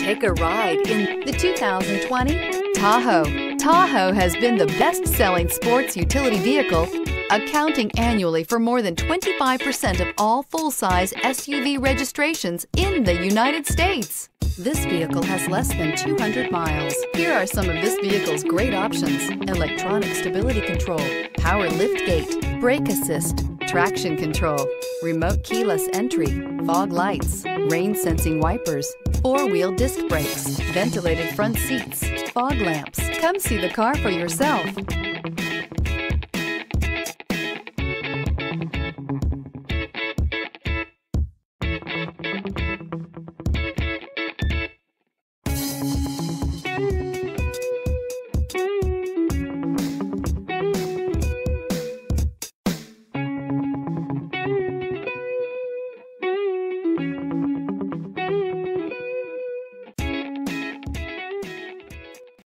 Take a ride in the 2020 Tahoe. Tahoe has been the best-selling sports utility vehicle, accounting annually for more than 25% of all full-size SUV registrations in the United States. This vehicle has less than 200 miles. Here are some of this vehicle's great options: electronic stability control, power liftgate, brake assist, traction control, remote keyless entry, fog lights, rain sensing wipers, four-wheel disc brakes, ventilated front seats, fog lamps. Come see the car for yourself.